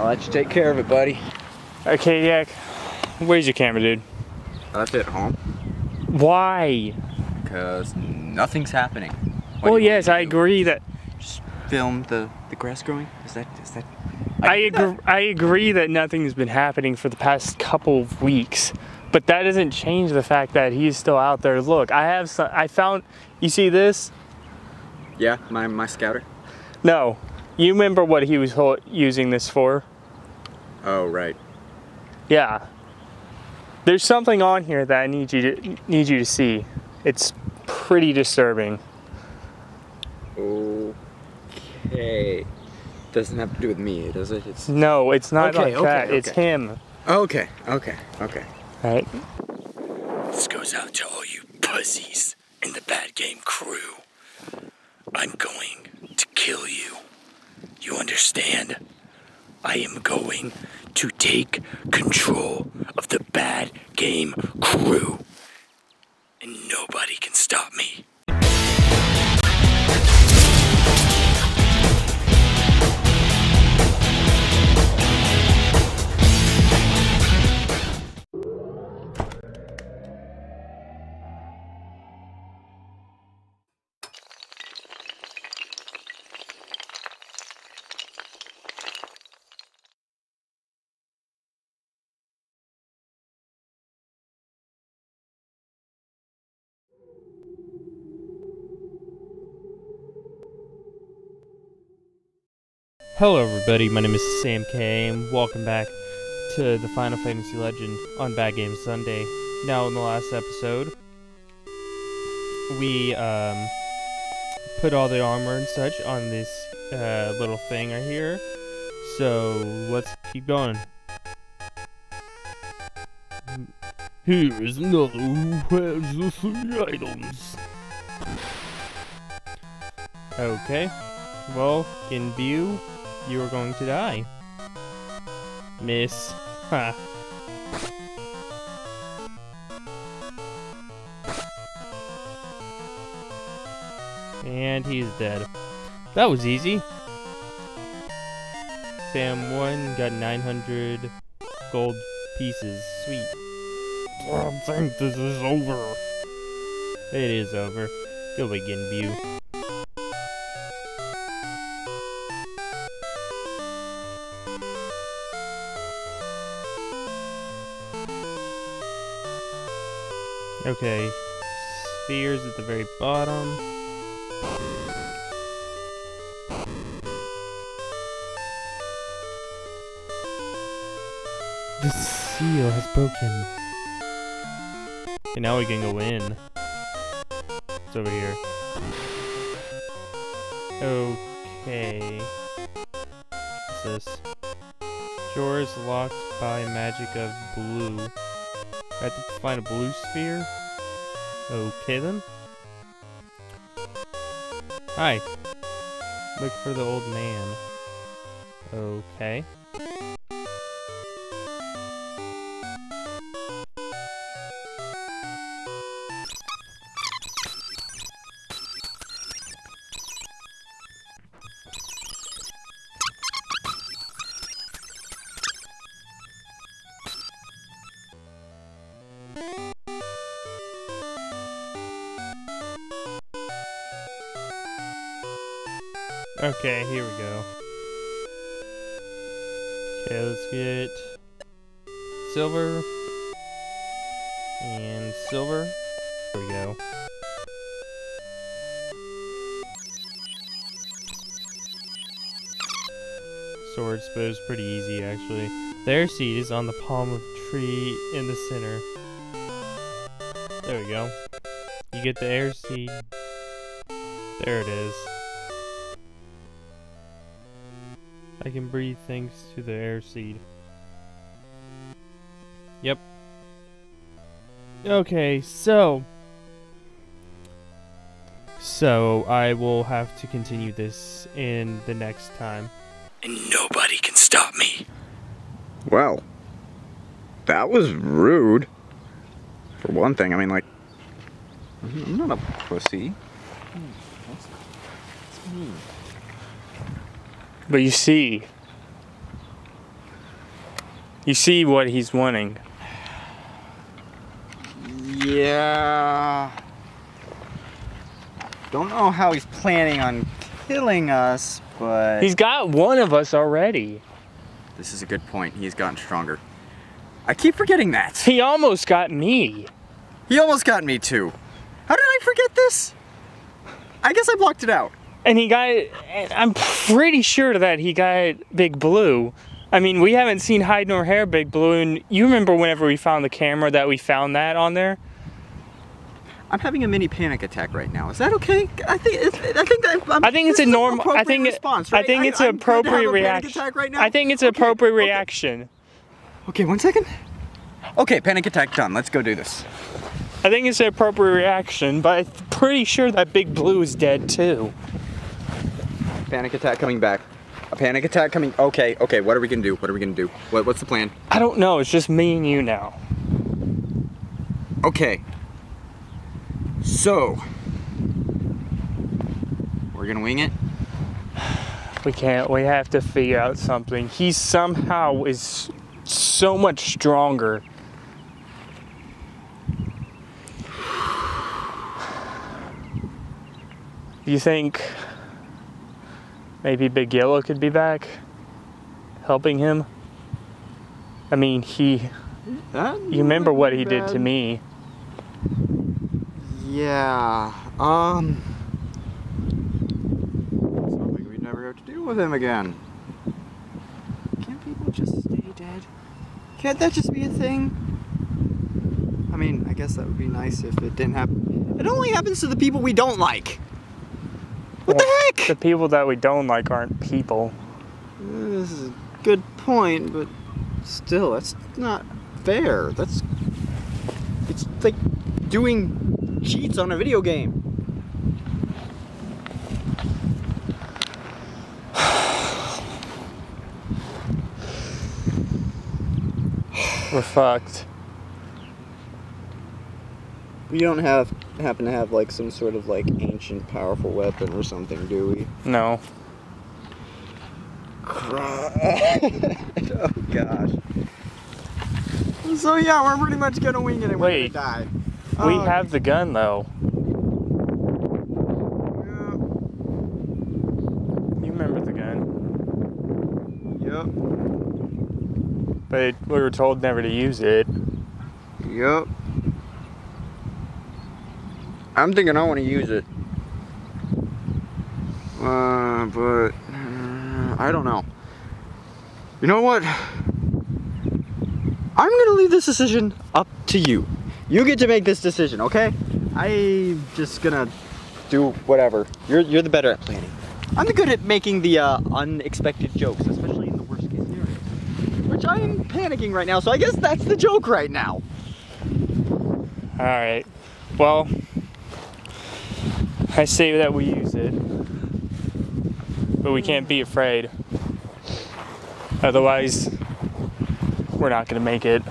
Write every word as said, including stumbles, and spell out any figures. I'll let you take care of it, buddy. Okay, Yak. Where's your camera, dude? I left it at home. Why? Because nothing's happening. What well, yes, I agree that... Just film the, the grass growing? Is that... Is that... I, I, agree, I agree that nothing's been happening for the past couple of weeks. But that doesn't change the fact that he's still out there. Look, I have some... I found... You see this? Yeah, my, my scouter. No. You remember what he was using this for? Oh, right. Yeah. There's something on here that I need you to, need you to see. It's pretty disturbing. Okay. Doesn't have to do with me, does it? It's... No, it's not okay, like okay, that. Okay. It's him. Okay, okay, okay. All right. This goes out to all you pussies in the Bad Game crew. I'm going to kill you. You understand? I am going to take control of the Bad Game crew. And nobody can stop me. Hello everybody, my name is Sam K I A and welcome back to the Final Fantasy Legend on Bad Game Sunday. Now in the last episode, we um, put all the armor and such on this uh, little thing right here. So let's keep going. Here's another who has the three items. Okay, well, in view. You are going to die. Miss. Ha. And he's dead. That was easy. Sam won, got nine hundred gold pieces. Sweet. I think this is over. It is over. Go begin view. Okay, spheres at the very bottom. The seal has broken. And now we can go in. It's over here. Okay. What's this? Door is locked by magic of blue. I have to find a blue sphere. Okay then. Hi. Look for the old man. Okay. Okay, here we go. Okay, let's get silver and silver. Here we go. Sword spell is pretty easy, actually. Their seed is on the palm of the tree in the center. There we go. You get the air seed. There it is. I can breathe thanks to the air seed. Yep. Okay, so... So, I will have to continue this in the next time. And nobody can stop me. Well, that was rude. For one thing, I mean, like... I'm not a pussy. That's, that's mean. But you see, You see what he's wanting. Yeah. Don't know how he's planning on killing us, but... He's got one of us already. This is a good point. He's gotten stronger. I keep forgetting that. He almost got me. He almost got me too. How did I forget this? I guess I blocked it out. And he got... I'm pretty sure that he got Big Blue. I mean, we haven't seen hide nor hair Big Blue, and you remember whenever we found the camera that we found that on there? I'm having a mini panic attack right now. Is that okay? I think it's, I think that I'm, I think it's a normal. I think it, response, right? I think it's an appropriate reaction. Right now. I think it's an okay, appropriate okay. reaction. Okay, one second. Okay, panic attack done. Let's go do this. I think it's an appropriate reaction, but I'm pretty sure that Big Blue is dead too. Panic attack coming back. A panic attack coming. Okay, okay. What are we gonna do? What are we gonna do? What, what's the plan? I don't know. It's just me and you now. Okay. So, we're gonna wing it? We can't, we have to figure out something. He somehow is so much stronger. Do you think maybe Big Yellow could be back helping him? I mean, he, you remember what he did to me. Yeah, um... something we'd never have to deal with him again. Can't people just stay dead? Can't that just be a thing? I mean, I guess that would be nice if it didn't happen. It only happens to the people we don't like! What well, the heck? The people that we don't like aren't people. This is a good point, but still, that's not fair. That's... it's like doing... cheats on a video game. We're fucked. We don't have happen to have like some sort of like ancient powerful weapon or something, do we? No. Oh gosh. So yeah, we're pretty much gonna wing it and we're gonna die. We oh, have okay. the gun, though. Yeah. You remember the gun. Yep. But it, we were told never to use it. Yep. I'm thinking I want to use it. Uh, but... Uh, I don't know. You know what? I'm going to leave this decision up to you. You get to make this decision, okay? I'm just gonna do whatever. You're, you're the better at planning. I'm good at making the uh, unexpected jokes, especially in the worst case scenario. Which I am panicking right now, so I guess that's the joke right now. Alright. Well, I say that we use it. But we can't be afraid. Otherwise, we're not gonna make it.